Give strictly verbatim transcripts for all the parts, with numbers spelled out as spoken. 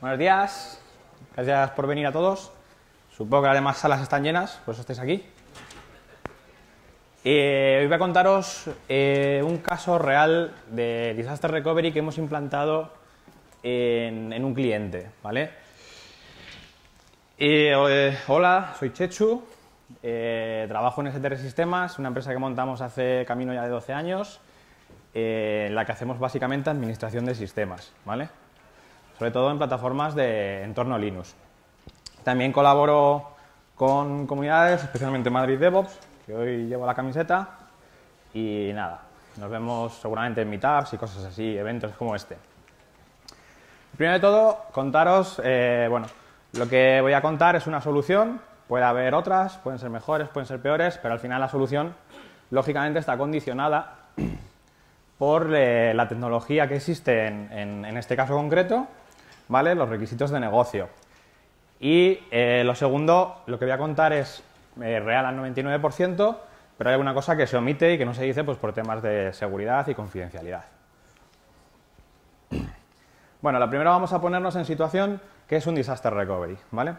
Buenos días, gracias por venir a todos. Supongo que las demás salas están llenas, por eso estáis aquí. Eh, hoy voy a contaros eh, un caso real de Disaster Recovery que hemos implantado en, en un cliente, ¿vale? Eh, eh, hola, soy Chechu, eh, trabajo en S T R Sistemas, una empresa que montamos hace camino ya de doce años, eh, en la que hacemos básicamente administración de sistemas, ¿vale? Sobre todo en plataformas de entorno Linux. También colaboro con comunidades, especialmente Madrid DevOps, que hoy llevo la camiseta, y nada, nos vemos seguramente en meetups y cosas así, eventos como este. Primero de todo, contaros, eh, bueno, lo que voy a contar es una solución, puede haber otras, pueden ser mejores, pueden ser peores, pero al final la solución, lógicamente, está condicionada por eh, la tecnología que existe en, en, en este caso concreto, ¿vale? Los requisitos de negocio. Y eh, lo segundo, lo que voy a contar es eh, real al noventa y nueve por ciento, pero hay alguna cosa que se omite y que no se dice pues, por temas de seguridad y confidencialidad. Bueno, la primera vamos a ponernos en situación que es un disaster recovery, ¿vale?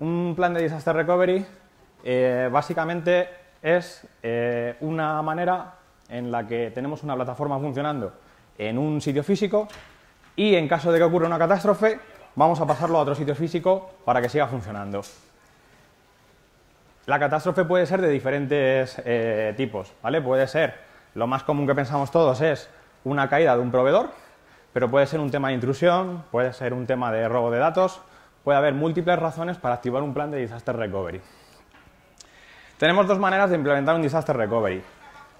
Un plan de disaster recovery eh, básicamente es eh, una manera en la que tenemos una plataforma funcionando en un sitio físico y en caso de que ocurra una catástrofe, vamos a pasarlo a otro sitio físico para que siga funcionando. La catástrofe puede ser de diferentes eh, tipos, ¿vale? Puede ser, lo más común que pensamos todos es una caída de un proveedor, pero puede ser un tema de intrusión, puede ser un tema de robo de datos, puede haber múltiples razones para activar un plan de disaster recovery. Tenemos dos maneras de implementar un disaster recovery.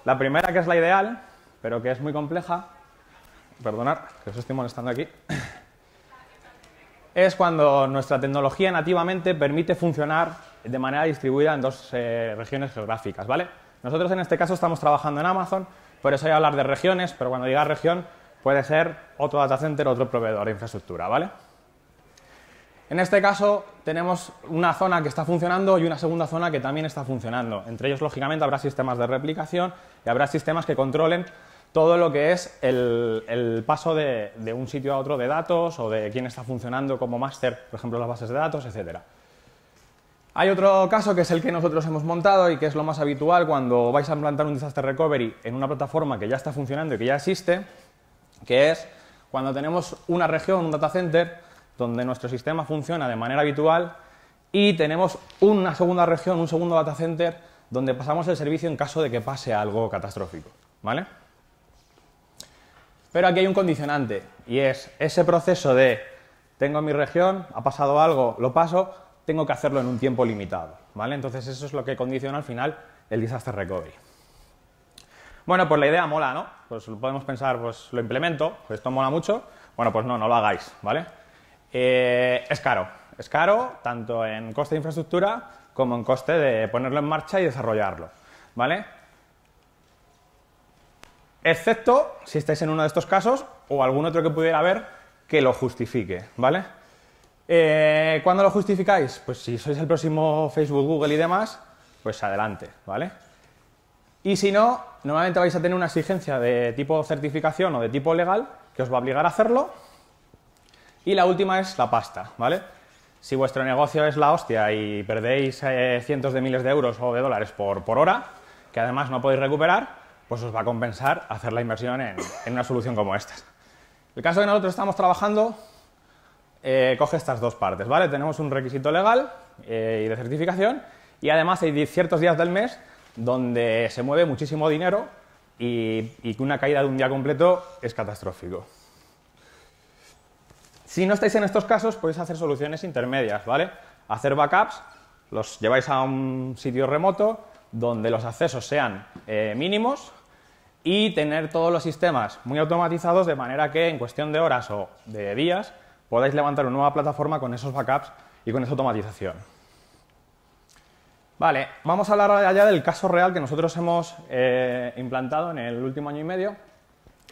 La primera, que es la ideal, pero que es muy compleja, perdonad que os estoy molestando aquí, es cuando nuestra tecnología nativamente permite funcionar de manera distribuida en dos eh, regiones geográficas, ¿vale? Nosotros en este caso estamos trabajando en Amazon, por eso voy a hablar de regiones, pero cuando diga región puede ser otro data center, otro proveedor de infraestructura, ¿vale? En este caso tenemos una zona que está funcionando y una segunda zona que también está funcionando. Entre ellos, lógicamente, habrá sistemas de replicación y habrá sistemas que controlen todo lo que es el, el paso de, de un sitio a otro de datos o de quién está funcionando como máster, por ejemplo, las bases de datos, etcétera. Hay otro caso que es el que nosotros hemos montado y que es lo más habitual cuando vais a implantar un disaster recovery en una plataforma que ya está funcionando y que ya existe, que es cuando tenemos una región, un data center, donde nuestro sistema funciona de manera habitual y tenemos una segunda región, un segundo data center, donde pasamos el servicio en caso de que pase algo catastrófico, ¿vale? Pero aquí hay un condicionante, y es ese proceso de tengo mi región, ha pasado algo, lo paso, tengo que hacerlo en un tiempo limitado, ¿vale? Entonces eso es lo que condiciona al final el disaster recovery. Bueno, pues la idea mola, ¿no? Pues podemos pensar, pues lo implemento, pues esto mola mucho. Bueno, pues no, no lo hagáis, ¿vale? Eh, es caro, es caro tanto en coste de infraestructura como en coste de ponerlo en marcha y desarrollarlo, ¿vale? Excepto si estáis en uno de estos casos o algún otro que pudiera haber que lo justifique, ¿vale? Eh, ¿Cuándo lo justificáis? Pues si sois el próximo Facebook, Google y demás, pues adelante, ¿vale? Y si no, normalmente vais a tener una exigencia de tipo certificación o de tipo legal que os va a obligar a hacerlo. Y la última es la pasta, ¿vale? Si vuestro negocio es la hostia y perdéis eh, cientos de miles de euros o de dólares por, por hora, que además no podéis recuperar, pues os va a compensar hacer la inversión en, en una solución como esta. El caso que nosotros estamos trabajando eh, coge estas dos partes, ¿vale? Tenemos un requisito legal eh, y de certificación y además hay ciertos días del mes donde se mueve muchísimo dinero y, y una caída de un día completo es catastrófico. Si no estáis en estos casos, podéis hacer soluciones intermedias, ¿vale? Hacer backups, los lleváis a un sitio remoto donde los accesos sean eh, mínimos y tener todos los sistemas muy automatizados de manera que en cuestión de horas o de días podáis levantar una nueva plataforma con esos backups y con esa automatización. Vale, vamos a hablar ya del caso real que nosotros hemos eh, implantado en el último año y medio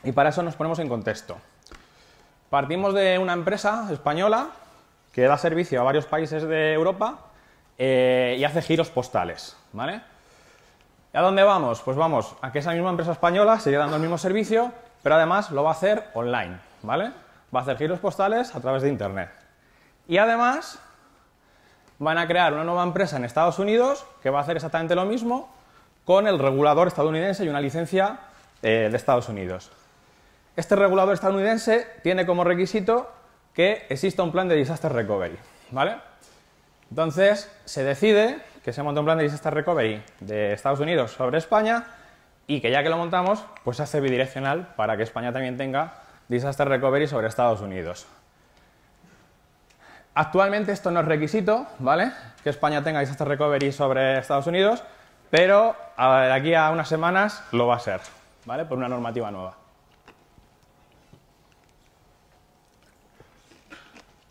y para eso nos ponemos en contexto. Partimos de una empresa española que da servicio a varios países de Europa eh, y hace giros postales, ¿vale? ¿Y a dónde vamos? Pues vamos a que esa misma empresa española sigue dando el mismo servicio, pero además lo va a hacer online, ¿vale? va a hacer giros postales a través de Internet. Y además van a crear una nueva empresa en Estados Unidos que va a hacer exactamente lo mismo con el regulador estadounidense y una licencia eh, de Estados Unidos. Este regulador estadounidense tiene como requisito que exista un plan de disaster recovery, ¿vale? Entonces se decide que se monta un plan de disaster recovery de Estados Unidos sobre España y que ya que lo montamos, pues se hace bidireccional para que España también tenga disaster recovery sobre Estados Unidos. Actualmente esto no es requisito, ¿vale? Que España tenga disaster recovery sobre Estados Unidos, pero de aquí a unas semanas lo va a ser, ¿vale? Por una normativa nueva.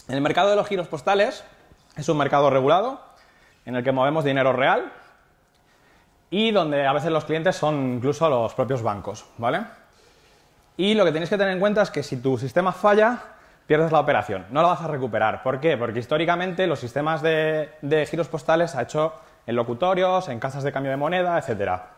El mercado de los giros postales es un mercado regulado en el que movemos dinero real y donde a veces los clientes son incluso los propios bancos, ¿vale? Y lo que tenéis que tener en cuenta es que si tu sistema falla, pierdes la operación, no la vas a recuperar. ¿Por qué? Porque históricamente los sistemas de, de giros postales se ha hecho en locutorios, en casas de cambio de moneda, etcétera,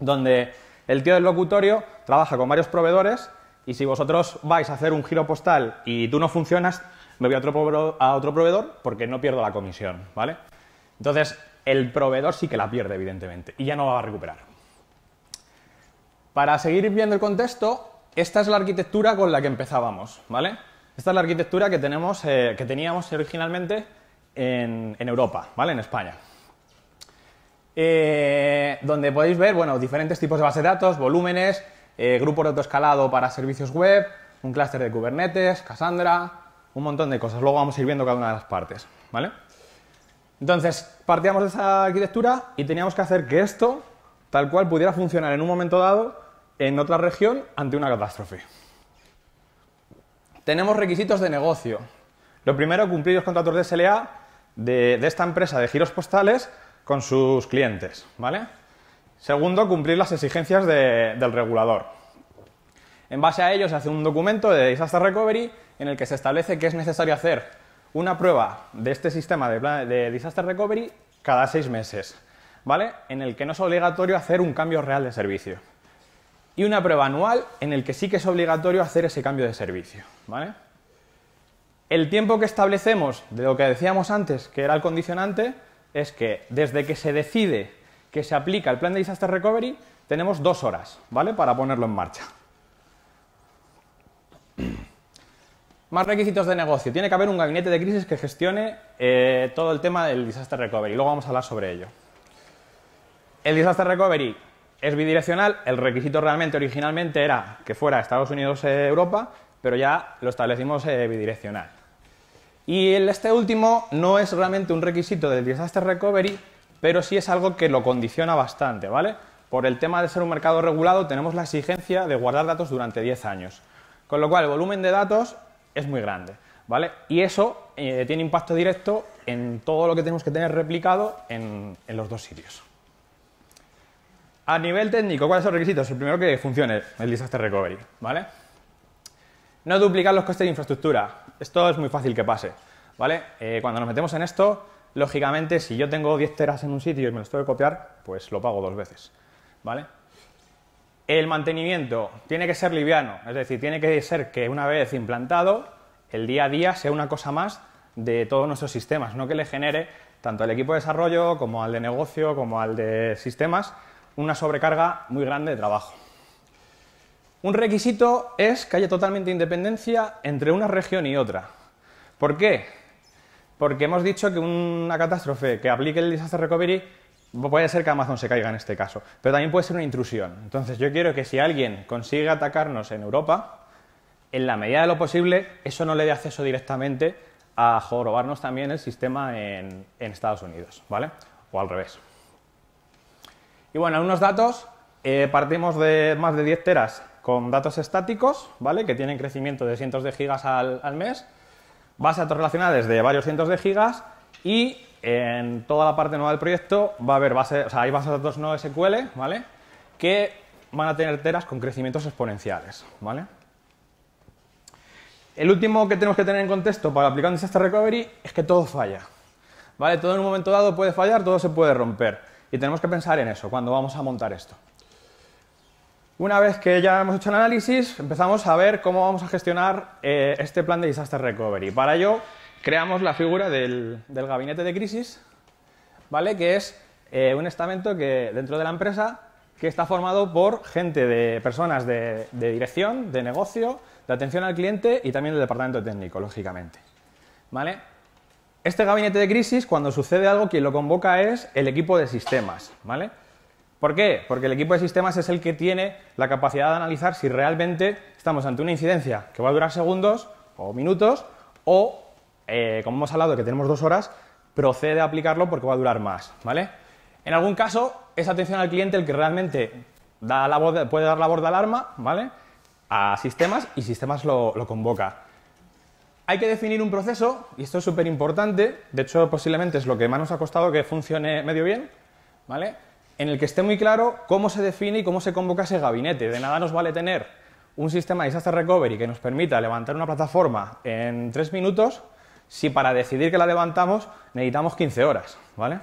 donde el tío del locutorio trabaja con varios proveedores y si vosotros vais a hacer un giro postal y tú no funcionas, me voy a otro, a otro proveedor porque no pierdo la comisión, ¿vale? Entonces, el proveedor sí que la pierde, evidentemente, y ya no la va a recuperar. Para seguir viendo el contexto, esta es la arquitectura con la que empezábamos, ¿vale? Esta es la arquitectura que, tenemos, eh, que teníamos originalmente en, en Europa, ¿vale? En España. Eh, donde podéis ver, bueno, diferentes tipos de base de datos, volúmenes, eh, grupos de autoescalado para servicios web, un clúster de Kubernetes, Cassandra, un montón de cosas. Luego vamos a ir viendo cada una de las partes, ¿vale? Entonces, partíamos de esa arquitectura y teníamos que hacer que esto, tal cual, pudiera funcionar en un momento dado en otra región ante una catástrofe. Tenemos requisitos de negocio. Lo primero, cumplir los contratos de S L A de, de esta empresa de giros postales con sus clientes, ¿vale? Segundo, cumplir las exigencias de, del regulador. En base a ello se hace un documento de Disaster Recovery en el que se establece que es necesario hacer una prueba de este sistema de, plan, de Disaster Recovery cada seis meses, ¿vale? En el que no es obligatorio hacer un cambio real de servicio. Y una prueba anual en el que sí que es obligatorio hacer ese cambio de servicio, ¿vale? El tiempo que establecemos de lo que decíamos antes, que era el condicionante, es que desde que se decide que se aplica el plan de Disaster Recovery, tenemos dos horas, ¿vale? Para ponerlo en marcha. Más requisitos de negocio. Tiene que haber un gabinete de crisis que gestione eh, todo el tema del Disaster Recovery. Luego vamos a hablar sobre ello. El Disaster Recovery es bidireccional, el requisito realmente originalmente era que fuera Estados Unidos eh, Europa, pero ya lo establecimos eh, bidireccional. Y el, este último no es realmente un requisito del Disaster Recovery, pero sí es algo que lo condiciona bastante, ¿vale? Por el tema de ser un mercado regulado tenemos la exigencia de guardar datos durante diez años, con lo cual el volumen de datos es muy grande, ¿vale? Y eso eh, tiene impacto directo en todo lo que tenemos que tener replicado en, en los dos sitios. A nivel técnico, ¿cuáles son los requisitos? El primero, que funcione el Disaster Recovery, ¿vale? No duplicar los costes de infraestructura. Esto es muy fácil que pase, ¿vale? Eh, cuando nos metemos en esto, lógicamente, si yo tengo diez teras en un sitio y me los tengo que copiar, pues lo pago dos veces, ¿vale? El mantenimiento tiene que ser liviano, es decir, tiene que ser que una vez implantado, el día a día sea una cosa más de todos nuestros sistemas, no que le genere tanto al equipo de desarrollo como al de negocio, como al de sistemas, una sobrecarga muy grande de trabajo. Un requisito es que haya totalmente independencia entre una región y otra. ¿Por qué? Porque hemos dicho que una catástrofe que aplique el Disaster Recovery puede ser que Amazon se caiga en este caso, pero también puede ser una intrusión. Entonces yo quiero que si alguien consigue atacarnos en Europa, en la medida de lo posible, eso no le dé acceso directamente a jorobarnos también el sistema en, en Estados Unidos, ¿vale? O al revés. Y bueno, algunos datos, eh, partimos de más de diez teras con datos estáticos, ¿vale? Que tienen crecimiento de cientos de gigas al, al mes, base de datos relacionales de varios cientos de gigas y en toda la parte nueva del proyecto va a haber base, o sea, hay bases de datos no S Q L, ¿vale? Que van a tener teras con crecimientos exponenciales, ¿vale? El último que tenemos que tener en contexto para aplicar un Disaster Recovery es que todo falla, ¿vale? Todo en un momento dado puede fallar, todo se puede romper. Y tenemos que pensar en eso cuando vamos a montar esto. Una vez que ya hemos hecho el análisis, empezamos a ver cómo vamos a gestionar eh, este plan de Disaster Recovery. Para ello, creamos la figura del, del gabinete de crisis, ¿vale? Que es eh, un estamento que, dentro de la empresa, que está formado por gente de personas de, de dirección, de negocio, de atención al cliente y también del departamento técnico, lógicamente, ¿vale? Este gabinete de crisis, cuando sucede algo, quien lo convoca es el equipo de sistemas, ¿vale? ¿Por qué? Porque el equipo de sistemas es el que tiene la capacidad de analizar si realmente estamos ante una incidencia que va a durar segundos o minutos o, eh, como hemos hablado que tenemos dos horas, procede a aplicarlo porque va a durar más, ¿vale? En algún caso es atención al cliente el que realmente da la voz de, puede dar la voz de alarma, ¿vale? A sistemas y sistemas lo, lo convoca. Hay que definir un proceso y esto es súper importante, de hecho posiblemente es lo que más nos ha costado que funcione medio bien, ¿vale? En el que esté muy claro cómo se define y cómo se convoca ese gabinete. De nada nos vale tener un sistema de Disaster Recovery que nos permita levantar una plataforma en tres minutos si para decidir que la levantamos necesitamos quince horas, ¿vale?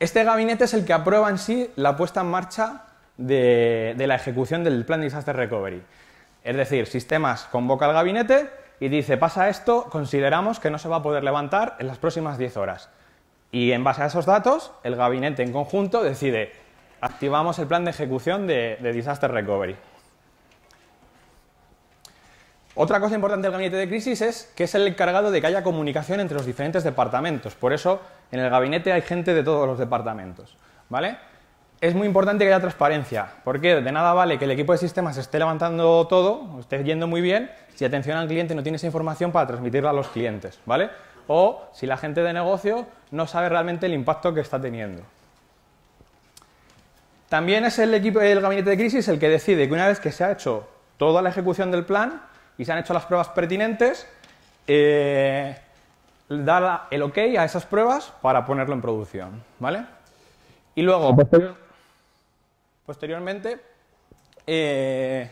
Este gabinete es el que aprueba en sí la puesta en marcha de, de la ejecución del plan de Disaster Recovery. Es decir, sistemas convoca al gabinete y dice, pasa esto, consideramos que no se va a poder levantar en las próximas diez horas. Y en base a esos datos, el gabinete en conjunto decide, activamos el plan de ejecución de, de Disaster Recovery. Otra cosa importante del gabinete de crisis es que es el encargado de que haya comunicación entre los diferentes departamentos. Por eso, en el gabinete hay gente de todos los departamentos, ¿vale? Es muy importante que haya transparencia, porque de nada vale que el equipo de sistemas esté levantando todo, esté yendo muy bien, si atención al cliente no tiene esa información para transmitirla a los clientes, ¿vale? O si la gente de negocio no sabe realmente el impacto que está teniendo. También es el equipo del gabinete de crisis el que decide que una vez que se ha hecho toda la ejecución del plan y se han hecho las pruebas pertinentes, eh, da el ok a esas pruebas para ponerlo en producción, ¿vale? Y luego, posterior, posteriormente, eh,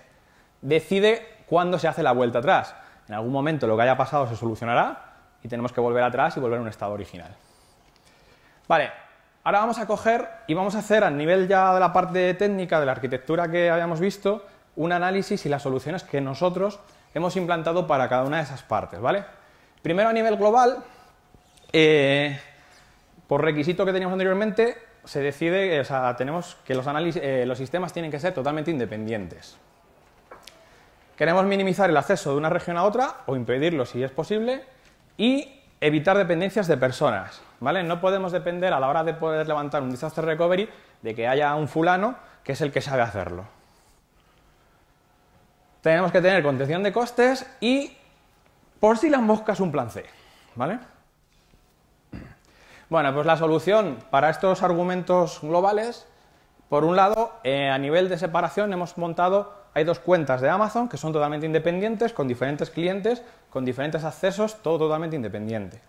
decide cuándo se hace la vuelta atrás. En algún momento lo que haya pasado se solucionará y tenemos que volver atrás y volver a un estado original. Vale, ahora vamos a coger y vamos a hacer, al nivel ya de la parte técnica, de la arquitectura que habíamos visto, un análisis y las soluciones que nosotros hemos implantado para cada una de esas partes, ¿vale? Primero, a nivel global, eh, por requisito que teníamos anteriormente, se decide, o sea, tenemos que los, análisis, eh, los sistemas tienen que ser totalmente independientes. Queremos minimizar el acceso de una región a otra o impedirlo si es posible, y evitar dependencias de personas, ¿vale? No podemos depender a la hora de poder levantar un Disaster Recovery de que haya un fulano que es el que sabe hacerlo. Tenemos que tener contención de costes y, por si las moscas, un plan C, ¿vale? Bueno, pues la solución para estos argumentos globales, por un lado, eh, a nivel de separación hemos montado... Hay dos cuentas de Amazon que son totalmente independientes, con diferentes clientes, con diferentes accesos, todo totalmente independiente.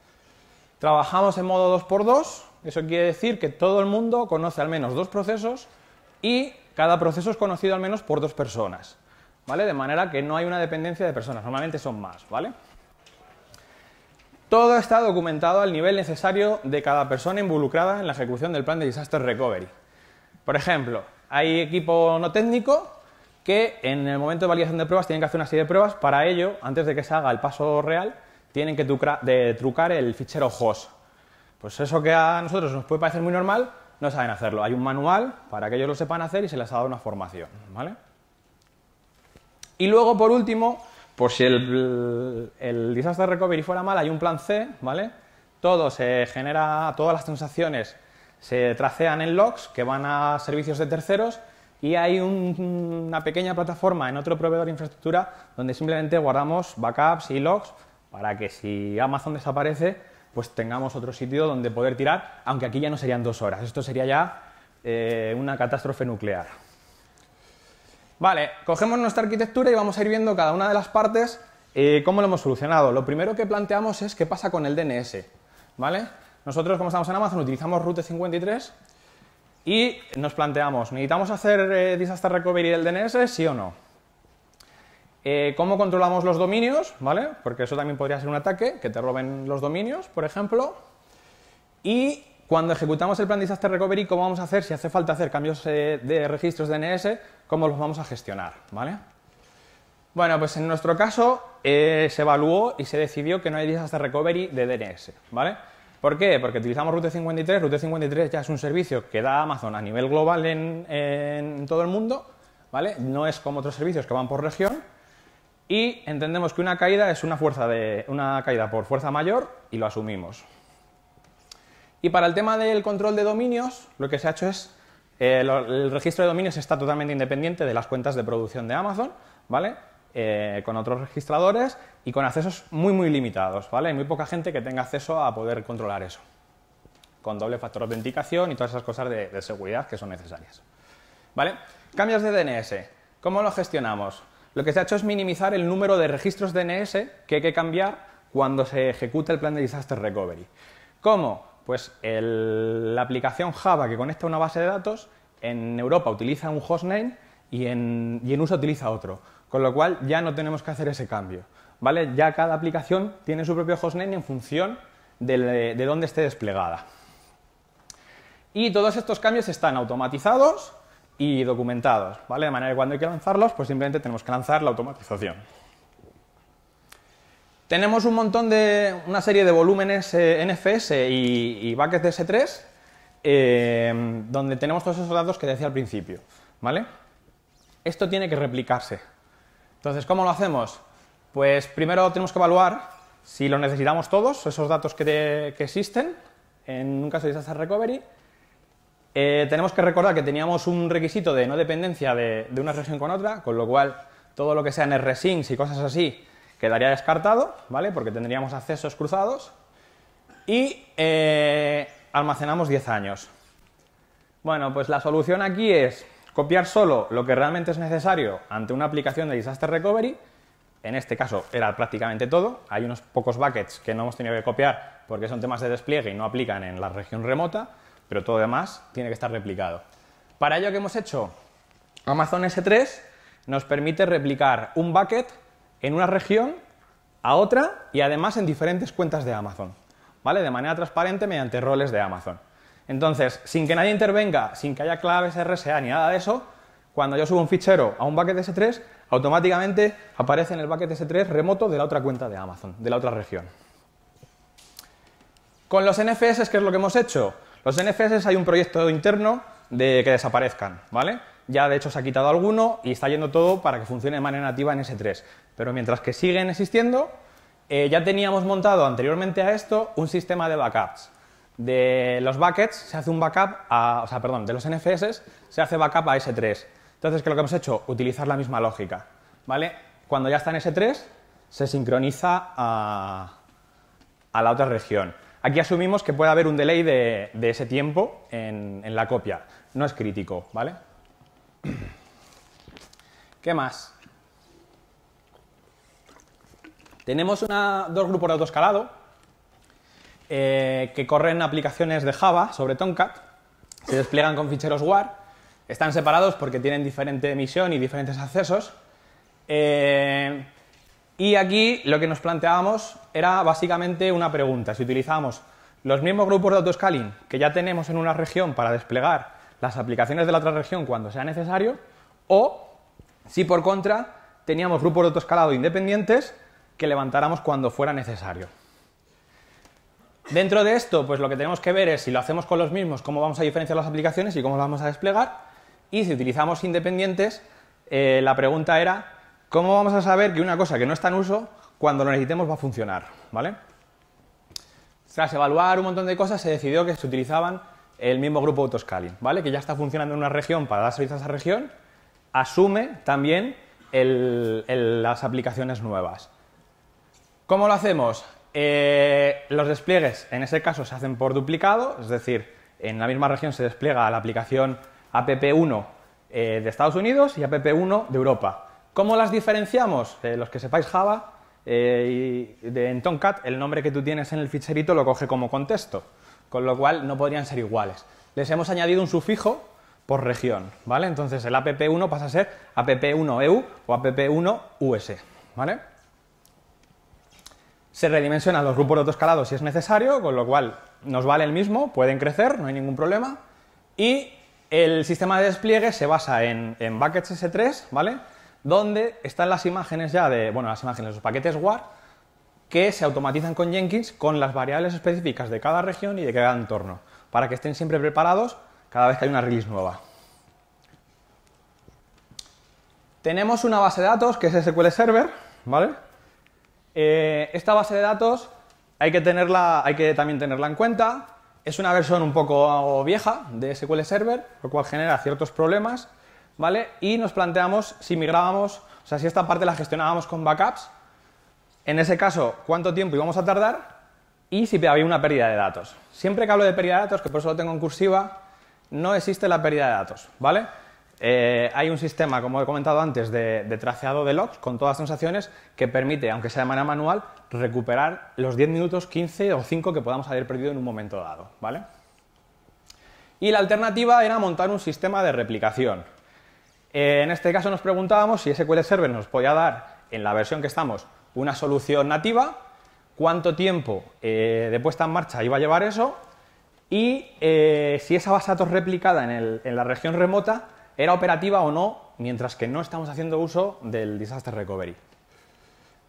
Trabajamos en modo dos por dos, eso quiere decir que todo el mundo conoce al menos dos procesos y cada proceso es conocido al menos por dos personas, ¿vale? De manera que no hay una dependencia de personas, normalmente son más, ¿vale? Todo está documentado al nivel necesario de cada persona involucrada en la ejecución del plan de Disaster Recovery. Por ejemplo, hay equipo no técnico que en el momento de validación de pruebas tienen que hacer una serie de pruebas. Para ello, antes de que se haga el paso real, tienen que de trucar el fichero host. Pues eso que a nosotros nos puede parecer muy normal, no saben hacerlo. Hay un manual para que ellos lo sepan hacer y se les ha dado una formación, ¿vale? Y luego, por último, por si el, el Disaster Recovery fuera mal, hay un plan C, ¿vale? Todo se genera, todas las transacciones se tracean en logs que van a servicios de terceros. Y hay un, una pequeña plataforma en otro proveedor de infraestructura donde simplemente guardamos backups y logs para que si Amazon desaparece, pues tengamos otro sitio donde poder tirar, aunque aquí ya no serían dos horas. Esto sería ya eh, una catástrofe nuclear. Vale, cogemos nuestra arquitectura y vamos a ir viendo cada una de las partes eh, cómo lo hemos solucionado. Lo primero que planteamos es qué pasa con el D N S, ¿vale? Nosotros, como estamos en Amazon, utilizamos Route cincuenta y tres. Y nos planteamos, ¿necesitamos hacer eh, Disaster Recovery del D N S? ¿Sí o no? Eh, ¿Cómo controlamos los dominios? ¿Vale? Porque eso también podría ser un ataque, que te roben los dominios, por ejemplo. ¿Y Cuando ejecutamos el plan Disaster Recovery, ¿cómo vamos a hacer? Si hace falta hacer cambios eh, de registros de D N S, ¿cómo los vamos a gestionar? ¿Vale? Bueno, pues en nuestro caso eh, se evaluó y se decidió que no hay Disaster Recovery de D N S, ¿vale? ¿Por qué? Porque utilizamos Route cincuenta y tres, Route cincuenta y tres ya es un servicio que da Amazon a nivel global en, en todo el mundo, ¿vale? No es como otros servicios que van por región, y entendemos que una caída es una, fuerza de, una caída por fuerza mayor y lo asumimos. Y para el tema del control de dominios, lo que se ha hecho es, eh, lo, el registro de dominios está totalmente independiente de las cuentas de producción de Amazon, ¿vale? Eh, con otros registradores y con accesos muy, muy limitados, ¿vale? Hay muy poca gente que tenga acceso a poder controlar eso, con doble factor de autenticación y todas esas cosas de, de seguridad que son necesarias, ¿vale? Cambios de D N S, ¿cómo lo gestionamos? Lo que se ha hecho es minimizar el número de registros D N S que hay que cambiar cuando se ejecuta el plan de Disaster Recovery. ¿Cómo? Pues el, la aplicación Java que conecta una base de datos, en Europa utiliza un hostname y en, y en U S A utiliza otro, con lo cual ya no tenemos que hacer ese cambio, ¿vale? Ya cada aplicación tiene su propio hostname en función de, de, de dónde esté desplegada. Y todos estos cambios están automatizados y documentados, ¿vale? De manera que cuando hay que lanzarlos, pues simplemente tenemos que lanzar la automatización. Tenemos un montón de, una serie de volúmenes eh, N F S y, y buckets de S tres, eh, donde tenemos todos esos datos que decía al principio, ¿vale? Esto tiene que replicarse. Entonces, ¿cómo lo hacemos? Pues primero tenemos que evaluar si los necesitamos todos, esos datos que, de, que existen, en un caso de Disaster Recovery. Eh, tenemos que recordar que teníamos un requisito de no dependencia de, de una región con otra, con lo cual todo lo que sean R S I Ns y cosas así quedaría descartado, ¿vale? Porque tendríamos accesos cruzados y eh, almacenamos diez años. Bueno, pues la solución aquí es copiar solo lo que realmente es necesario ante una aplicación de Disaster Recovery. En este caso era prácticamente todo. Hay unos pocos buckets que no hemos tenido que copiar porque son temas de despliegue y no aplican en la región remota, pero todo demás tiene que estar replicado. Para ello, ¿qué hemos hecho? Amazon S tres nos permite replicar un bucket en una región, a otra y además en diferentes cuentas de Amazon, ¿vale? De manera transparente mediante roles de Amazon. Entonces, sin que nadie intervenga, sin que haya claves R S A ni nada de eso, cuando yo subo un fichero a un bucket S tres, automáticamente aparece en el bucket S tres remoto de la otra cuenta de Amazon, de la otra región. Con los N F S, ¿qué es lo que hemos hecho? Los N F S hay un proyecto interno de que desaparezcan, ¿vale? Ya de hecho se ha quitado alguno y está yendo todo para que funcione de manera nativa en S tres. Pero mientras que siguen existiendo, eh, ya teníamos montado anteriormente a esto un sistema de backups. De los buckets se hace un backup a, o sea, perdón, de los N F S se hace backup a S tres. Entonces, ¿qué es lo que hemos hecho? Utilizar la misma lógica, ¿vale? Cuando ya está en S tres, se sincroniza a, a la otra región. Aquí asumimos que puede haber un delay de, de ese tiempo en, en la copia. No es crítico, ¿vale? ¿Qué más? Tenemos una, dos grupos de autoescalado eh, que corren aplicaciones de Java sobre Tomcat, se despliegan con ficheros war, están separados porque tienen diferente misión y diferentes accesos. Eh, y aquí lo que nos planteábamos era básicamente una pregunta: si utilizábamos los mismos grupos de autoscaling que ya tenemos en una región para desplegar las aplicaciones de la otra región cuando sea necesario, o si por contra teníamos grupos de autoescalado independientes que levantáramos cuando fuera necesario. Dentro de esto, pues lo que tenemos que ver es si lo hacemos con los mismos, cómo vamos a diferenciar las aplicaciones y cómo las vamos a desplegar, y si utilizamos independientes, eh, la pregunta era cómo vamos a saber que una cosa que no está en uso, cuando lo necesitemos, va a funcionar, ¿vale? Tras evaluar un montón de cosas, se decidió que se utilizaban el mismo grupo de autoscaling, ¿vale? Que ya está funcionando en una región para dar servicio a esa región, asume también el, el, las aplicaciones nuevas. ¿Cómo lo hacemos? Eh, los despliegues en ese caso se hacen por duplicado, es decir, en la misma región se despliega la aplicación app uno eh, de Estados Unidos y app uno de Europa. ¿Cómo las diferenciamos? Eh, los que sepáis Java, eh, y de, en Tomcat el nombre que tú tienes en el ficherito lo coge como contexto, con lo cual no podrían ser iguales. Les hemos añadido un sufijo por región, ¿vale? Entonces el app uno pasa a ser app uno E U o app uno U S, ¿vale? Se redimensionan los grupos de autoescalado si es necesario, con lo cual nos vale el mismo, pueden crecer, no hay ningún problema. Y el sistema de despliegue se basa en, en buckets ese tres, ¿vale? Donde están las imágenes ya de, bueno, las imágenes, los paquetes war que se automatizan con Jenkins con las variables específicas de cada región y de cada entorno, para que estén siempre preparados cada vez que hay una release nueva. Tenemos una base de datos que es ese cu ele Server, ¿vale? Eh, esta base de datos hay que tenerla, hay que también tenerla en cuenta. Es una versión un poco vieja de ese cu ele Server, lo cual genera ciertos problemas, ¿vale? Y nos planteamos si migrábamos, o sea, si esta parte la gestionábamos con backups, en ese caso, cuánto tiempo íbamos a tardar y si había una pérdida de datos. Siempre que hablo de pérdida de datos, que por eso lo tengo en cursiva, no existe la pérdida de datos, ¿vale? Eh, hay un sistema, como he comentado antes, de, de traceado de logs con todas las transacciones que permite, aunque sea de manera manual, recuperar los diez minutos, quince o cinco que podamos haber perdido en un momento dado, ¿vale? Y la alternativa era montar un sistema de replicación. Eh, en este caso nos preguntábamos si ese cu ele Server nos podía dar, en la versión que estamos, una solución nativa, cuánto tiempo eh, de puesta en marcha iba a llevar eso y eh, si esa base de datos replicada en, el, en la región remota era operativa o no, mientras que no estamos haciendo uso del Disaster Recovery.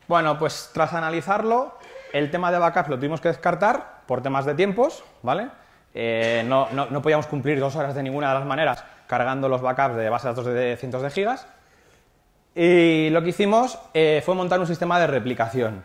Bueno, pues tras analizarlo, el tema de backups lo tuvimos que descartar por temas de tiempos, ¿vale? Eh, no, no, no podíamos cumplir dos horas de ninguna de las maneras cargando los backups de bases de datos de cientos de gigas. Y lo que hicimos eh, fue montar un sistema de replicación.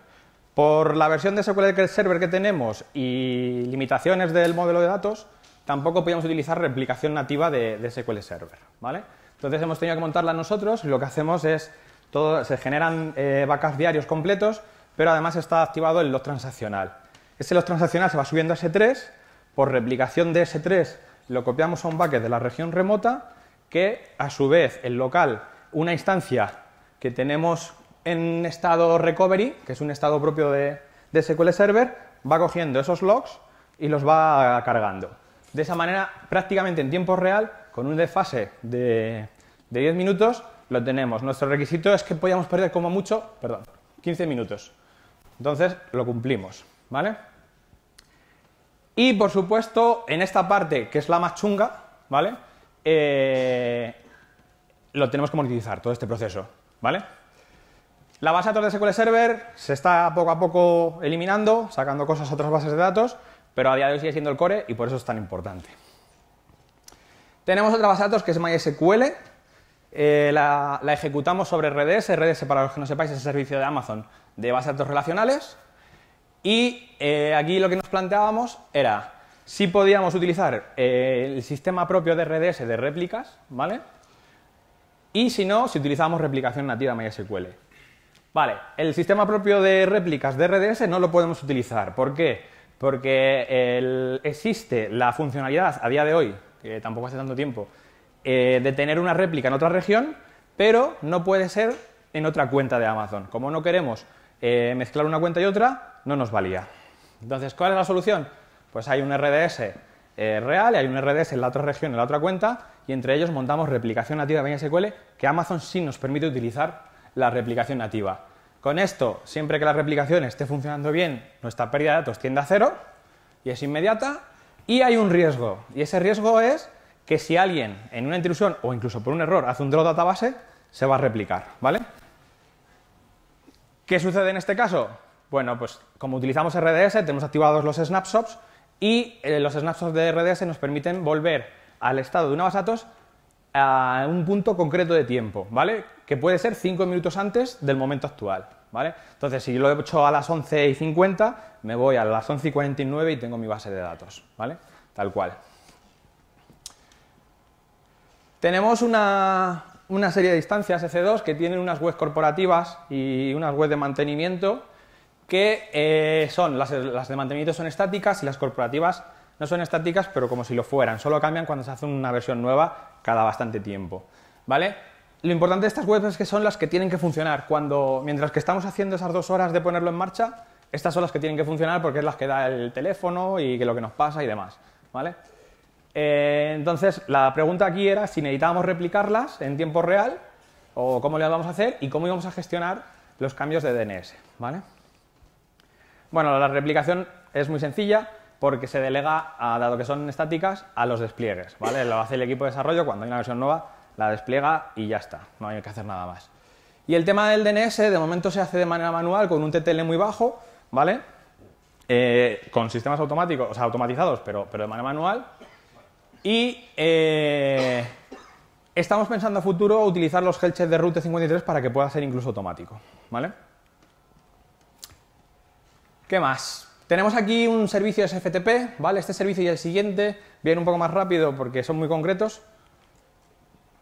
Por la versión de ese cu ele Server que tenemos y limitaciones del modelo de datos, tampoco podíamos utilizar replicación nativa de, de ese cu ele Server, ¿vale? Entonces hemos tenido que montarla nosotros y lo que hacemos es, todo, se generan eh, backups diarios completos, pero además está activado el log transaccional. Ese log transaccional se va subiendo a ese tres, por replicación de ese tres lo copiamos a un bucket de la región remota, que a su vez el local, una instancia que tenemos en estado recovery, que es un estado propio de, de ese cu ele Server, va cogiendo esos logs y los va cargando. De esa manera, prácticamente en tiempo real, con un desfase de, de diez minutos, lo tenemos. Nuestro requisito es que podíamos perder como mucho, perdón, quince minutos. Entonces, lo cumplimos, ¿vale? Y, por supuesto, en esta parte, que es la más chunga, ¿vale? Eh, lo tenemos que monetizar, todo este proceso, ¿vale? La base de datos de ese cu ele Server se está poco a poco eliminando, sacando cosas a otras bases de datos, pero a día de hoy sigue siendo el core y por eso es tan importante. Tenemos otra base de datos que es MySQL, eh, la, la ejecutamos sobre erre de ese, erre de ese para los que no sepáis es el servicio de Amazon de bases de datos relacionales y eh, aquí lo que nos planteábamos era si podíamos utilizar eh, el sistema propio de erre de ese de réplicas, ¿vale? Y si no, si utilizábamos replicación nativa MySQL. Vale, el sistema propio de réplicas de erre de ese no lo podemos utilizar, ¿por qué? Porque el, existe la funcionalidad a día de hoy, que tampoco hace tanto tiempo, eh, de tener una réplica en otra región, pero no puede ser en otra cuenta de Amazon. Como no queremos eh, mezclar una cuenta y otra, no nos valía. Entonces, ¿cuál es la solución? Pues hay un erre de ese eh, real, y hay un erre de ese en la otra región, en la otra cuenta, y entre ellos montamos replicación nativa de MySQL, que Amazon sí nos permite utilizar la replicación nativa. Con esto, siempre que la replicación esté funcionando bien, nuestra pérdida de datos tiende a cero y es inmediata y hay un riesgo. Y ese riesgo es que si alguien en una intrusión o incluso por un error hace un draw database, se va a replicar, ¿vale? ¿Qué sucede en este caso? Bueno, pues como utilizamos erre de ese, tenemos activados los snapshots y eh, los snapshots de erre de ese nos permiten volver al estado de una base de datos a un punto concreto de tiempo, ¿vale? Que puede ser cinco minutos antes del momento actual, ¿vale? Entonces, si yo lo he hecho a las once y cincuenta, me voy a las once y cuarenta y nueve y tengo mi base de datos, ¿vale? Tal cual. Tenemos una, una serie de instancias E C dos que tienen unas webs corporativas y unas webs de mantenimiento que eh, son, las, las de mantenimiento son estáticas y las corporativas no son estáticas, pero como si lo fueran, solo cambian cuando se hace una versión nueva cada bastante tiempo, ¿vale? Lo importante de estas webs es que son las que tienen que funcionar. Cuando, mientras que estamos haciendo esas dos horas de ponerlo en marcha, estas son las que tienen que funcionar porque es las que da el teléfono y que lo que nos pasa y demás, ¿vale? Eh, entonces, la pregunta aquí era si necesitábamos replicarlas en tiempo real o cómo lo íbamos a hacer y cómo íbamos a gestionar los cambios de de ene ese, ¿vale? Bueno, la replicación es muy sencilla. porque se delega, a, dado que son estáticas, a los despliegues, ¿vale? Lo hace el equipo de desarrollo, cuando hay una versión nueva, la despliega y ya está, no hay que hacer nada más. Y el tema del D N S, de momento se hace de manera manual con un T T L muy bajo, ¿vale? Eh, con sistemas automáticos, o sea, automatizados, pero, pero de manera manual. Y eh, estamos pensando a futuro utilizar los health checks de Route cincuenta y tres para que pueda ser incluso automático, ¿vale? ¿Qué más? Tenemos aquí un servicio S F T P, ¿vale? Este servicio y el siguiente vienen un poco más rápido porque son muy concretos.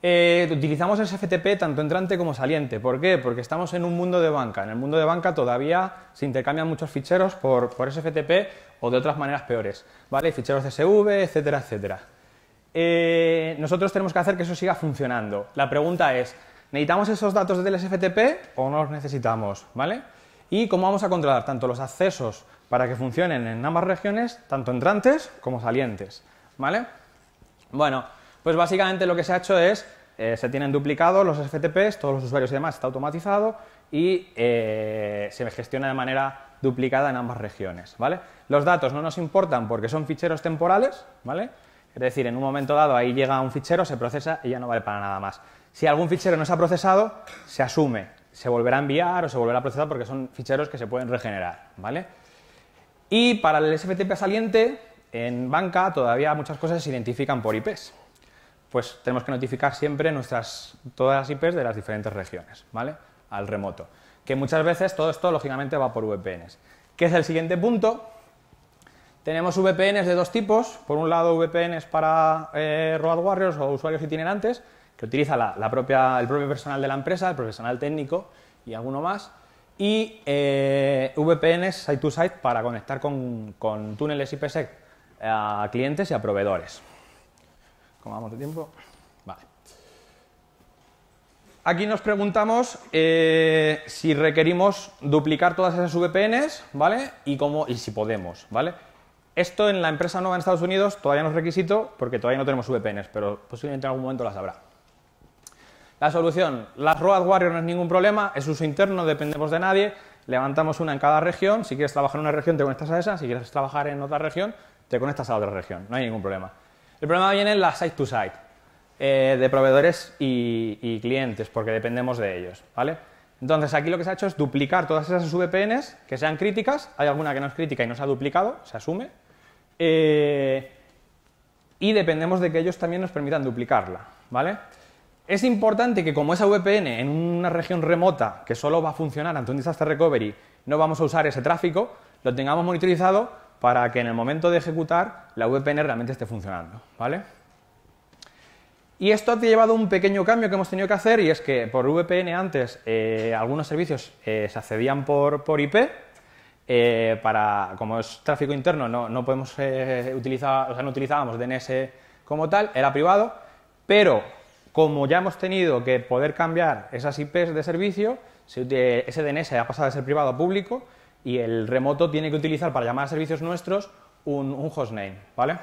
Eh, utilizamos S F T P tanto entrante como saliente. ¿Por qué? Porque estamos en un mundo de banca. En el mundo de banca todavía se intercambian muchos ficheros por, por S F T P o de otras maneras peores, ¿vale? Ficheros C S V, etcétera, etcétera. Eh, nosotros tenemos que hacer que eso siga funcionando. La pregunta es, ¿necesitamos esos datos del S F T P o no los necesitamos, ¿vale? Y cómo vamos a controlar tanto los accesos para que funcionen en ambas regiones, tanto entrantes como salientes, ¿vale? Bueno, pues básicamente lo que se ha hecho es, eh, se tienen duplicados los S F T Ps, todos los usuarios y demás está automatizado y eh, se gestiona de manera duplicada en ambas regiones, ¿vale? Los datos no nos importan porque son ficheros temporales, ¿vale? Es decir, en un momento dado ahí llega un fichero, se procesa y ya no vale para nada más. Si algún fichero no se ha procesado, se asume, se volverá a enviar o se volverá a procesar porque son ficheros que se pueden regenerar, ¿vale? Y para el S F T P saliente, en banca todavía muchas cosas se identifican por I Pes. Pues tenemos que notificar siempre nuestras, todas las I Pes de las diferentes regiones, ¿vale? Al remoto. Que muchas veces todo esto, lógicamente, va por V P Ns. ¿Qué es el siguiente punto? Tenemos V P Ns de dos tipos. Por un lado, V P Ns para eh, road warriors o usuarios itinerantes, que utiliza la, la propia, el propio personal de la empresa, el profesional técnico y alguno más. Y eh, V P Ns site-to-site para conectar con, con túneles IPsec a clientes y a proveedores. ¿Cómo vamos de tiempo? Vale. Aquí nos preguntamos eh, si requerimos duplicar todas esas V P Ns, ¿vale? Y, cómo, y si podemos, ¿vale? Esto en la empresa nueva en Estados Unidos todavía no es requisito porque todavía no tenemos V P Ns, pero posiblemente en algún momento las habrá. La solución, las Road Warrior no es ningún problema, es uso interno, dependemos de nadie, levantamos una en cada región, si quieres trabajar en una región te conectas a esa, si quieres trabajar en otra región te conectas a otra región, no hay ningún problema. El problema viene en la site-to-site, eh, de proveedores y, y clientes, porque dependemos de ellos, ¿vale? Entonces aquí lo que se ha hecho es duplicar todas esas V P Ns que sean críticas, hay alguna que no es crítica y no se ha duplicado, se asume, eh, y dependemos de que ellos también nos permitan duplicarla, ¿vale? Es importante que como esa V P N en una región remota que solo va a funcionar ante un disaster recovery, no vamos a usar ese tráfico, lo tengamos monitorizado para que en el momento de ejecutar la V P N realmente esté funcionando, ¿vale? Y esto ha llevado a un pequeño cambio que hemos tenido que hacer y es que por V P N antes eh, algunos servicios eh, se accedían por, por I P, eh, para, como es tráfico interno no, no podemos eh, utilizar, o sea, no utilizábamos D N S como tal, era privado, pero como ya hemos tenido que poder cambiar esas I Pes de servicio, ese D N S ha pasado de ser privado a público y el remoto tiene que utilizar para llamar a servicios nuestros un, un hostname, ¿vale?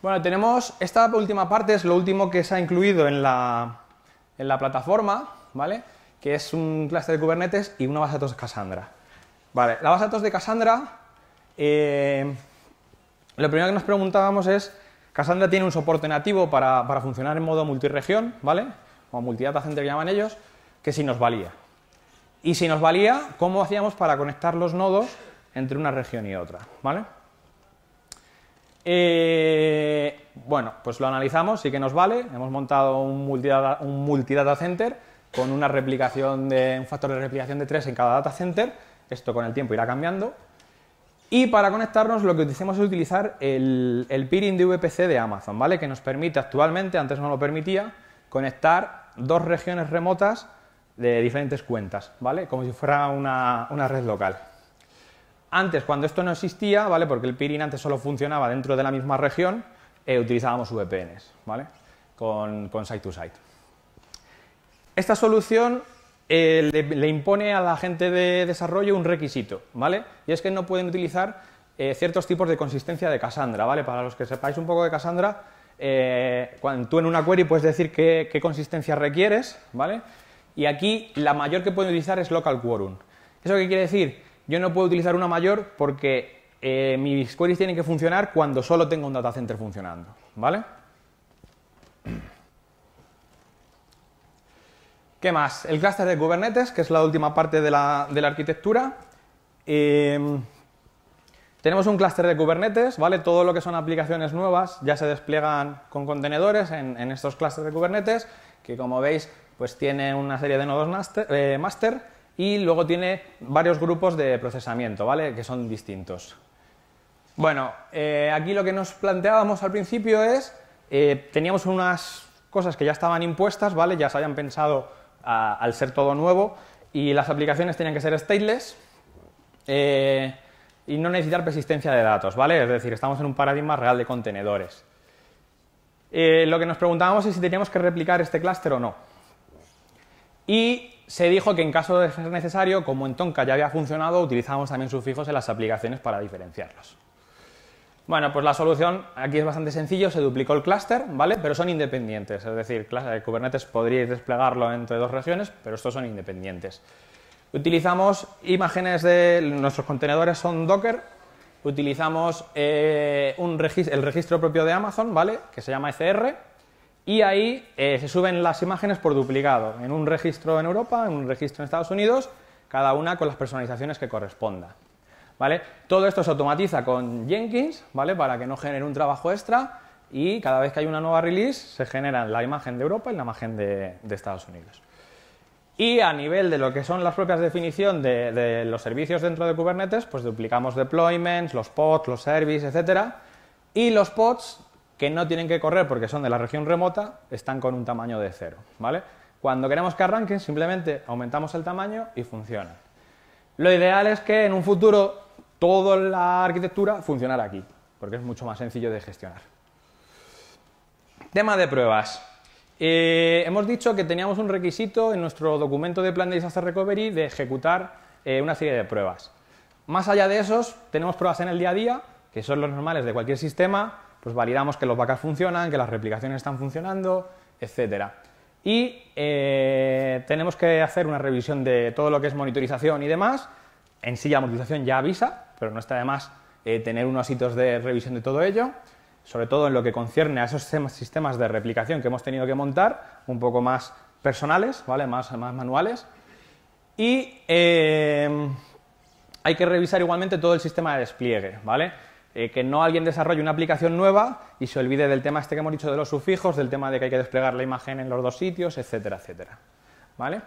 Bueno, tenemos esta última parte, es lo último que se ha incluido en la, en la plataforma, ¿vale? Que es un clúster de Kubernetes y una base de datos de Cassandra. Vale, la base de datos de Cassandra, eh, lo primero que nos preguntábamos es Cassandra tiene un soporte nativo para, para funcionar en modo multiregión, ¿vale? O multidata center que llaman ellos, que si nos valía. Y si nos valía, ¿cómo hacíamos para conectar los nodos entre una región y otra, ¿vale? Eh, bueno, pues lo analizamos, sí que nos vale. Hemos montado un multidata, un multidata center con una replicación de, un factor de replicación de tres en cada data center. Esto con el tiempo irá cambiando. Y para conectarnos lo que hacemos es utilizar el, el peering de V P C de Amazon, ¿vale? Que nos permite actualmente, antes no lo permitía, conectar dos regiones remotas de diferentes cuentas, ¿vale? Como si fuera una, una red local. Antes, cuando esto no existía, ¿vale? Porque el peering antes solo funcionaba dentro de la misma región, eh, utilizábamos V P Ns, ¿vale? Con, con site to site. Esta solución Eh, le, le impone a la gente de desarrollo un requisito, ¿vale? Y es que no pueden utilizar eh, ciertos tipos de consistencia de Cassandra, ¿vale? Para los que sepáis un poco de Cassandra, eh, cuando tú en una query puedes decir qué, qué consistencia requieres, ¿vale? Y aquí la mayor que pueden utilizar es local quorum. ¿Eso qué quiere decir? Yo no puedo utilizar una mayor porque eh, mis queries tienen que funcionar cuando solo tengo un data center funcionando, ¿vale? ¿Qué más? El clúster de Kubernetes, que es la última parte de la, de la arquitectura. Eh, tenemos un clúster de Kubernetes, ¿vale? Todo lo que son aplicaciones nuevas ya se despliegan con contenedores en, en estos clústeres de Kubernetes, que como veis, pues tiene una serie de nodos master, eh, master y luego tiene varios grupos de procesamiento, ¿vale? Que son distintos. Bueno, eh, aquí lo que nos planteábamos al principio es, eh, teníamos unas cosas que ya estaban impuestas, ¿vale? Ya se habían pensado a, al ser todo nuevo, y las aplicaciones tenían que ser stateless eh, y no necesitar persistencia de datos, ¿vale? Es decir, estamos en un paradigma real de contenedores. Eh, lo que nos preguntábamos es si teníamos que replicar este clúster o no. Y se dijo que en caso de ser necesario, como en Tomcat ya había funcionado, utilizábamos también sufijos en las aplicaciones para diferenciarlos. Bueno, pues la solución aquí es bastante sencillo, se duplicó el clúster, ¿vale? Pero son independientes, es decir, Kubernetes podríais desplegarlo entre dos regiones, pero estos son independientes. Utilizamos imágenes de... nuestros contenedores son Docker, utilizamos eh, un regist el registro propio de Amazon, ¿vale? Que se llama E C R, y ahí eh, se suben las imágenes por duplicado, en un registro en Europa, en un registro en Estados Unidos, cada una con las personalizaciones que corresponda. ¿Vale? Todo esto se automatiza con Jenkins, ¿vale? Para que no genere un trabajo extra, y cada vez que hay una nueva release se generan la imagen de Europa y la imagen de, de Estados Unidos. Y a nivel de lo que son las propias definiciones de, de los servicios dentro de Kubernetes, pues duplicamos deployments, los pods, los services, etcétera. Y los pods, que no tienen que correr porque son de la región remota, están con un tamaño de cero. ¿Vale? Cuando queremos que arranquen, simplemente aumentamos el tamaño y funcionan. Lo ideal es que en un futuro toda la arquitectura funcionará aquí, porque es mucho más sencillo de gestionar. Tema de pruebas. Eh, hemos dicho que teníamos un requisito en nuestro documento de plan de Disaster Recovery de ejecutar eh, una serie de pruebas. Más allá de esos, tenemos pruebas en el día a día, que son los normales de cualquier sistema, pues validamos que los backups funcionan, que las replicaciones están funcionando, etcétera. Y eh, tenemos que hacer una revisión de todo lo que es monitorización y demás. En sí la monitorización ya avisa, pero no está de más eh, tener unos hitos de revisión de todo ello, sobre todo en lo que concierne a esos sistemas de replicación que hemos tenido que montar, un poco más personales, ¿vale? más, más manuales. Y eh, hay que revisar igualmente todo el sistema de despliegue, ¿vale? Eh, que no alguien desarrolle una aplicación nueva y se olvide del tema este que hemos dicho de los sufijos, del tema de que hay que desplegar la imagen en los dos sitios, etcétera, etcétera, ¿vale?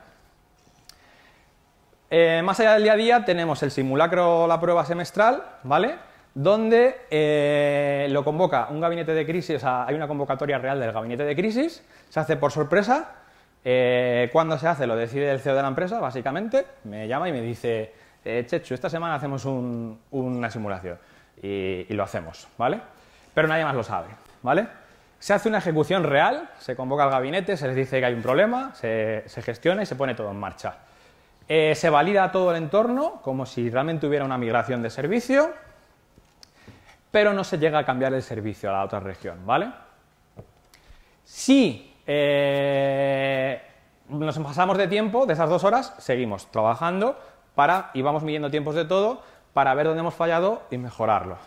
Eh, más allá del día a día tenemos el simulacro, la prueba semestral, ¿vale? Donde eh, lo convoca un gabinete de crisis, o sea, hay una convocatoria real del gabinete de crisis, se hace por sorpresa, eh, cuando se hace lo decide el C E O de la empresa, básicamente, me llama y me dice, eh, Chechu, esta semana hacemos un, una simulación, y, y lo hacemos, ¿vale? Pero nadie más lo sabe, ¿vale? Se hace una ejecución real, se convoca al gabinete, se les dice que hay un problema, se, se gestiona y se pone todo en marcha. Eh, se valida todo el entorno como si realmente hubiera una migración de servicio, pero no se llega a cambiar el servicio a la otra región, ¿vale? Si eh, nos pasamos de tiempo, de esas dos horas, seguimos trabajando para, y vamos midiendo tiempos de todo para ver dónde hemos fallado y mejorarlo.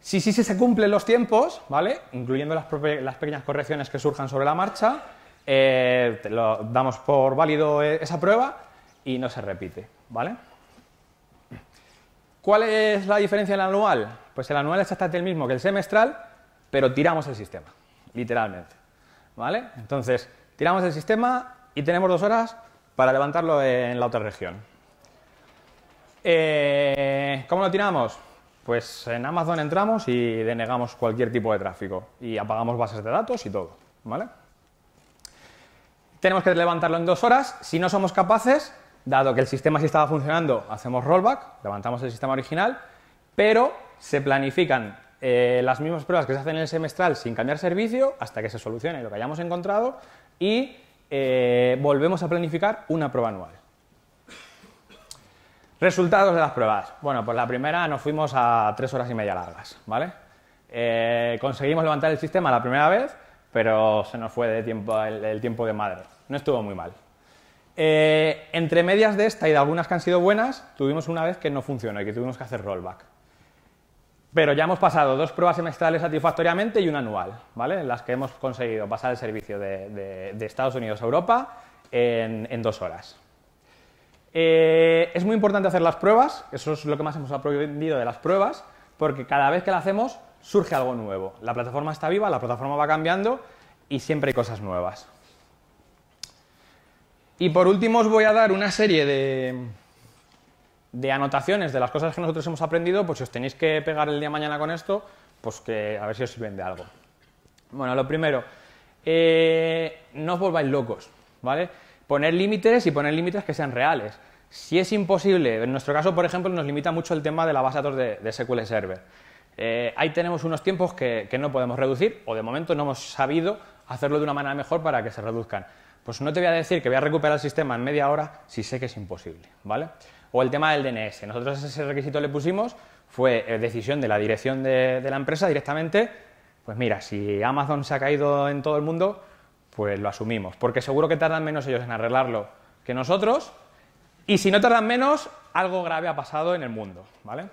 Si sí si, si se cumplen los tiempos, ¿vale? Incluyendo las, las pequeñas correcciones que surjan sobre la marcha, eh, lo damos por válido esa prueba y no se repite, ¿vale? ¿Cuál es la diferencia en el anual? Pues el anual es exactamente el mismo que el semestral, pero tiramos el sistema, literalmente, ¿vale? Entonces, tiramos el sistema y tenemos dos horas para levantarlo en la otra región. Eh, ¿Cómo lo tiramos? Pues en Amazon entramos y denegamos cualquier tipo de tráfico y apagamos bases de datos y todo, ¿vale? Tenemos que levantarlo en dos horas. Si no somos capaces, dado que el sistema sí estaba funcionando, hacemos rollback, levantamos el sistema original, pero se planifican eh, las mismas pruebas que se hacen en el semestral sin cambiar servicio hasta que se solucione lo que hayamos encontrado y eh, volvemos a planificar una prueba anual. Resultados de las pruebas. Bueno, pues la primera nos fuimos a tres horas y media largas, ¿vale? Eh, conseguimos levantar el sistema la primera vez, pero se nos fue de tiempo, el, el tiempo de madre. No estuvo muy mal. Eh, entre medias de esta y de algunas que han sido buenas, tuvimos una vez que no funcionó y que tuvimos que hacer rollback. Pero ya hemos pasado dos pruebas semestrales satisfactoriamente y una anual, ¿vale? En las que hemos conseguido pasar el servicio de, de, de Estados Unidos a Europa en, en dos horas. Eh, es muy importante hacer las pruebas, eso es lo que más hemos aprendido de las pruebas, porque cada vez que las hacemos surge algo nuevo. La plataforma está viva, la plataforma va cambiando y siempre hay cosas nuevas. Y por último os voy a dar una serie de, de anotaciones de las cosas que nosotros hemos aprendido, pues si os tenéis que pegar el día de mañana con esto, pues que a ver si os sirven de algo. Bueno, lo primero, eh, no os volváis locos, ¿vale? Poner límites y poner límites que sean reales. Si es imposible, en nuestro caso, por ejemplo, nos limita mucho el tema de la base de datos de, de S Q L Server. Eh, ahí tenemos unos tiempos que, que no podemos reducir, o de momento no hemos sabido hacerlo de una manera mejor para que se reduzcan. Pues no te voy a decir que voy a recuperar el sistema en media hora si sé que es imposible, ¿vale? O el tema del D N S. Nosotros ese requisito le pusimos, fue eh, decisión de la dirección de, de la empresa directamente. Pues mira, si Amazon se ha caído en todo el mundo, pues lo asumimos, porque seguro que tardan menos ellos en arreglarlo que nosotros, y si no tardan menos, algo grave ha pasado en el mundo, ¿vale?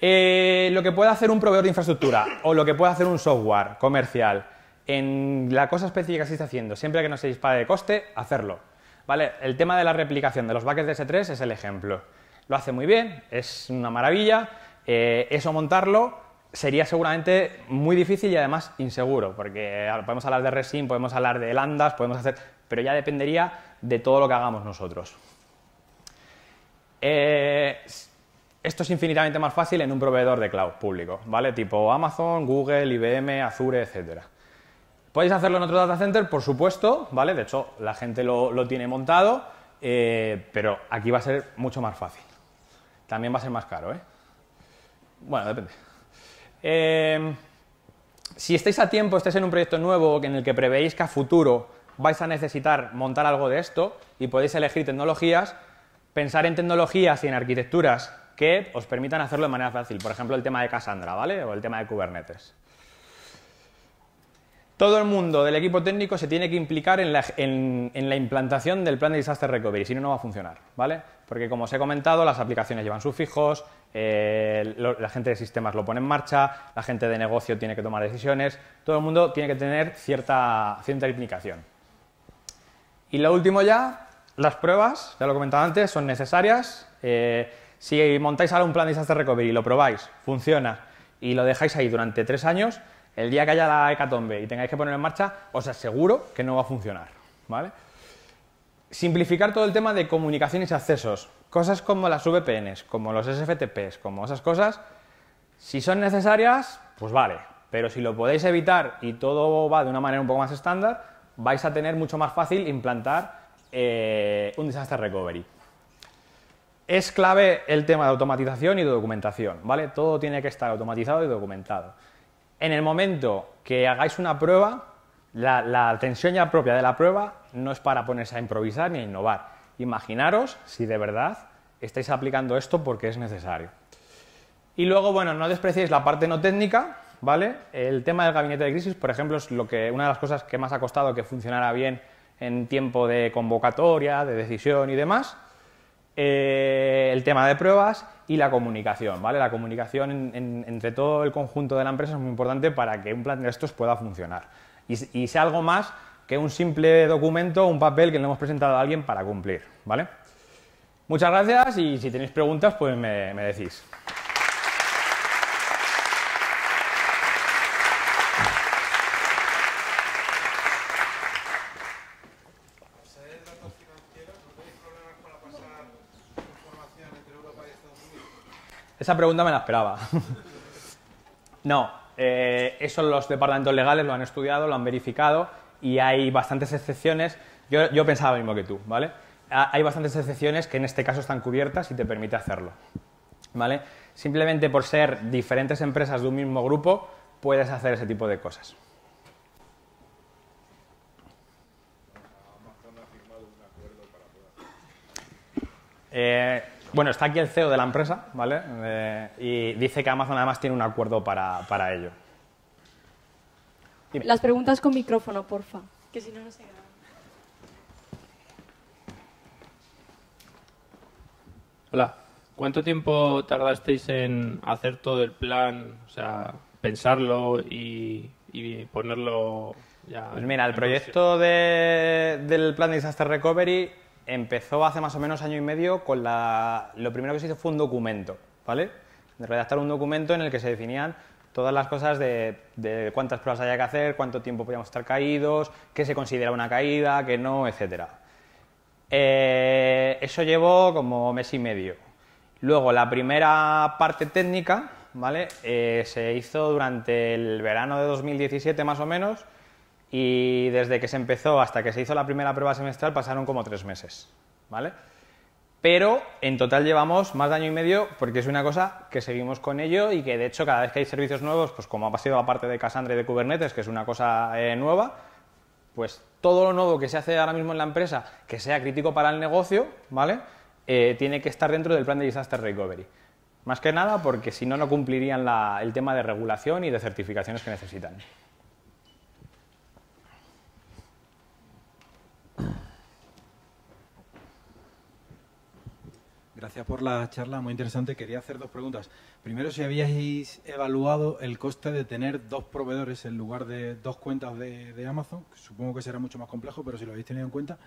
Eh, lo que puede hacer un proveedor de infraestructura o lo que puede hacer un software comercial en la cosa específica que se está haciendo, siempre que no se dispare de coste, hacerlo, ¿vale? El tema de la replicación de los buckets de ese tres es el ejemplo. Lo hace muy bien, es una maravilla, eh, eso montarlo sería seguramente muy difícil y además inseguro, porque podemos hablar de resin, podemos hablar de lambdas, podemos hacer... pero ya dependería de todo lo que hagamos nosotros. Eh, esto es infinitamente más fácil en un proveedor de cloud público, ¿vale? Tipo Amazon, Google, I B M, Azure, etcétera. Podéis hacerlo en otro data center, por supuesto, ¿vale? De hecho, la gente lo, lo tiene montado, eh, pero aquí va a ser mucho más fácil. También va a ser más caro, ¿eh? Bueno, depende. Eh, si estáis a tiempo, estáis en un proyecto nuevo en el que prevéis que a futuro vais a necesitar montar algo de esto y podéis elegir tecnologías, pensar en tecnologías y en arquitecturas que os permitan hacerlo de manera fácil. Por ejemplo, el tema de Cassandra, ¿vale? O el tema de Kubernetes. Todo el mundo del equipo técnico se tiene que implicar en la, en, en la implantación del plan de Disaster Recovery, si no, no va a funcionar, ¿vale? Porque, como os he comentado, las aplicaciones llevan sufijos, eh, lo, la gente de sistemas lo pone en marcha, la gente de negocio tiene que tomar decisiones, todo el mundo tiene que tener cierta, cierta implicación. Y lo último ya, las pruebas, ya lo he comentado antes, son necesarias. Eh, si montáis ahora un plan de Disaster Recovery y lo probáis, funciona y lo dejáis ahí durante tres años, el día que haya la hecatombe y tengáis que poner en marcha, os aseguro que no va a funcionar, ¿vale? Simplificar todo el tema de comunicaciones y accesos. Cosas como las V P Ns, como los S F T P s, como esas cosas, si son necesarias, pues vale. Pero si lo podéis evitar y todo va de una manera un poco más estándar, vais a tener mucho más fácil implantar eh, un disaster recovery. Es clave el tema de automatización y de documentación, ¿vale? Todo tiene que estar automatizado y documentado. En el momento que hagáis una prueba, la, la tensión ya propia de la prueba no es para ponerse a improvisar ni a innovar. Imaginaros si de verdad estáis aplicando esto porque es necesario. Y luego, bueno, no despreciéis la parte no técnica, ¿vale? El tema del gabinete de crisis, por ejemplo, es lo que, una de las cosas que más ha costado que funcionara bien en tiempo de convocatoria, de decisión y demás. Eh, el tema de pruebas y la comunicación, ¿vale? La comunicación en, en, entre todo el conjunto de la empresa es muy importante para que un plan de estos pueda funcionar y, y sea algo más que un simple documento o un papel que le hemos presentado a alguien para cumplir, ¿vale? Muchas gracias y si tenéis preguntas, pues me, me decís. Esa pregunta me la esperaba. No, eh, eso los departamentos legales lo han estudiado, lo han verificado y hay bastantes excepciones. Yo, yo pensaba lo mismo que tú, ¿vale? Hay bastantes excepciones que en este caso están cubiertas y te permite hacerlo, ¿vale? Simplemente por ser diferentes empresas de un mismo grupo puedes hacer ese tipo de cosas. Eh, Bueno, está aquí el C E O de la empresa, ¿vale? Eh, y dice que Amazon además tiene un acuerdo para, para ello. Dime. Las preguntas con micrófono, porfa, que si no, no se graban. Hola. ¿Cuánto tiempo tardasteis en hacer todo el plan, o sea, pensarlo y, y ponerlo ya? Pues mira, el proyecto de, del plan de Disaster Recovery empezó hace más o menos año y medio con la... Lo primero que se hizo fue un documento, ¿vale? Redactar un documento en el que se definían todas las cosas de, de cuántas pruebas había que hacer, cuánto tiempo podíamos estar caídos, qué se considera una caída, qué no, etcétera. Eh, eso llevó como mes y medio. Luego, la primera parte técnica, ¿vale? Eh, se hizo durante el verano de dos mil diecisiete más o menos, y desde que se empezó hasta que se hizo la primera prueba semestral pasaron como tres meses, ¿vale? Pero en total llevamos más de año y medio, porque es una cosa que seguimos con ello y que de hecho cada vez que hay servicios nuevos, pues como ha pasado la parte de Cassandra y de Kubernetes, que es una cosa eh, nueva, pues todo lo nuevo que se hace ahora mismo en la empresa que sea crítico para el negocio, ¿vale? Eh, tiene que estar dentro del plan de Disaster Recovery. Más que nada porque si no, no cumplirían la, el tema de regulación y de certificaciones que necesitan. Gracias por la charla, muy interesante. Quería hacer dos preguntas. Primero, si habíais evaluado el coste de tener dos proveedores en lugar de dos cuentas de, de Amazon. Supongo que será mucho más complejo, pero si lo habéis tenido en cuenta.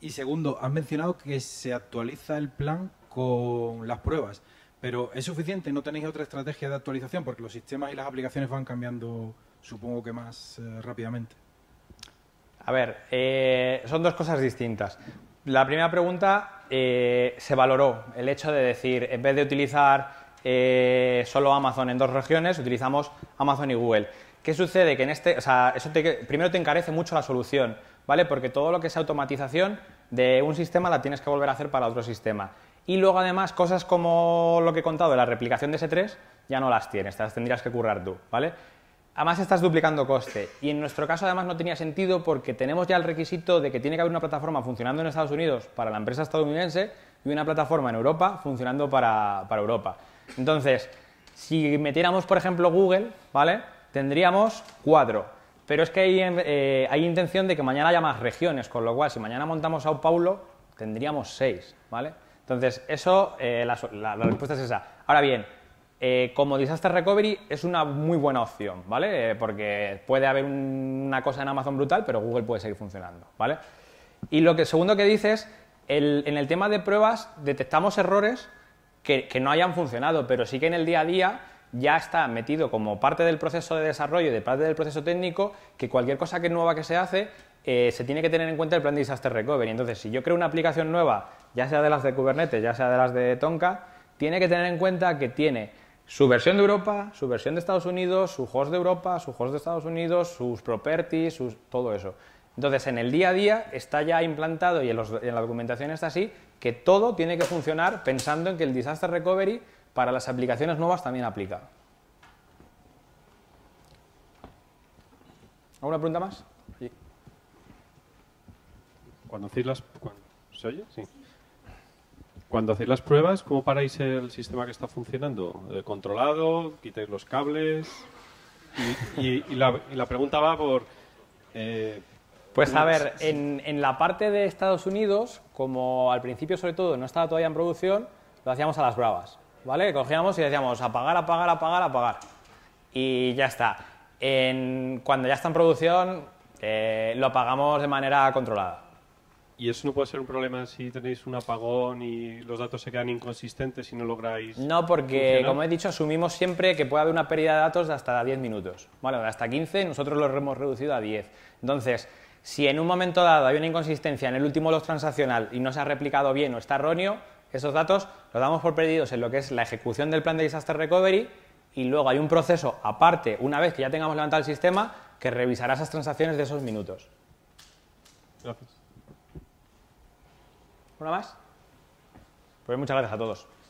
Y segundo, has mencionado que se actualiza el plan con las pruebas, pero ¿es suficiente? ¿No tenéis otra estrategia de actualización? Porque los sistemas y las aplicaciones van cambiando, supongo que más eh, rápidamente. A ver, eh, son dos cosas distintas. La primera pregunta, eh, se valoró el hecho de decir, en vez de utilizar eh, solo Amazon en dos regiones, utilizamos Amazon y Google. ¿Qué sucede? Que en este, o sea, eso te, primero te encarece mucho la solución, ¿vale? Porque todo lo que es automatización de un sistema la tienes que volver a hacer para otro sistema. Y luego, además, cosas como lo que he contado de la replicación de ese tres ya no las tienes, te las tendrías que currar tú, ¿vale? Además, estás duplicando coste. Y en nuestro caso, además, no tenía sentido porque tenemos ya el requisito de que tiene que haber una plataforma funcionando en Estados Unidos para la empresa estadounidense y una plataforma en Europa funcionando para, para Europa. Entonces, si metiéramos, por ejemplo, Google, ¿vale? Tendríamos cuatro. Pero es que hay, eh, hay intención de que mañana haya más regiones, con lo cual, si mañana montamos Sao Paulo, tendríamos seis, ¿vale? Entonces, eso, eh, la, la, la respuesta es esa. Ahora bien, eh, como Disaster Recovery es una muy buena opción, ¿vale? Eh, porque puede haber un, una cosa en Amazon brutal, pero Google puede seguir funcionando, ¿vale? Y lo que segundo que dices, el, en el tema de pruebas detectamos errores que, que no hayan funcionado, pero sí que en el día a día ya está metido como parte del proceso de desarrollo y de parte del proceso técnico que cualquier cosa que nueva que se hace eh, se tiene que tener en cuenta el plan de Disaster Recovery. Entonces, si yo creo una aplicación nueva, ya sea de las de Kubernetes, ya sea de las de Tomcat, tiene que tener en cuenta que tiene su versión de Europa, su versión de Estados Unidos, su host de Europa, su host de Estados Unidos, sus properties, sus, todo eso. Entonces, en el día a día está ya implantado y en, los, en la documentación está así, que todo tiene que funcionar pensando en que el Disaster Recovery para las aplicaciones nuevas también aplica. ¿Alguna pregunta más? Sí. Cuando hacéis las... Cuando, ¿se oye? Sí. Cuando hacéis las pruebas, ¿cómo paráis el sistema que está funcionando? ¿Controlado? ¿Quitáis los cables? Y, y, y, la, y la pregunta va por... Eh, Pues a ver, en, en la parte de Estados Unidos, como al principio sobre todo no estaba todavía en producción, lo hacíamos a las bravas, ¿vale? Cogíamos y decíamos apagar, apagar, apagar, apagar y ya está. En, cuando ya está en producción eh, lo apagamos de manera controlada. ¿Y eso no puede ser un problema si tenéis un apagón y los datos se quedan inconsistentes y no lográis No, porque funcionar? Como he dicho, asumimos siempre que puede haber una pérdida de datos de hasta diez minutos, bueno, de hasta quince y nosotros lo hemos reducido a diez. Entonces, si en un momento dado hay una inconsistencia en el último log transaccional y no se ha replicado bien o está erróneo, esos datos los damos por perdidos en lo que es la ejecución del plan de Disaster Recovery y luego hay un proceso aparte, una vez que ya tengamos levantado el sistema, que revisará esas transacciones de esos minutos. Gracias. ¿Una más? Pues muchas gracias a todos.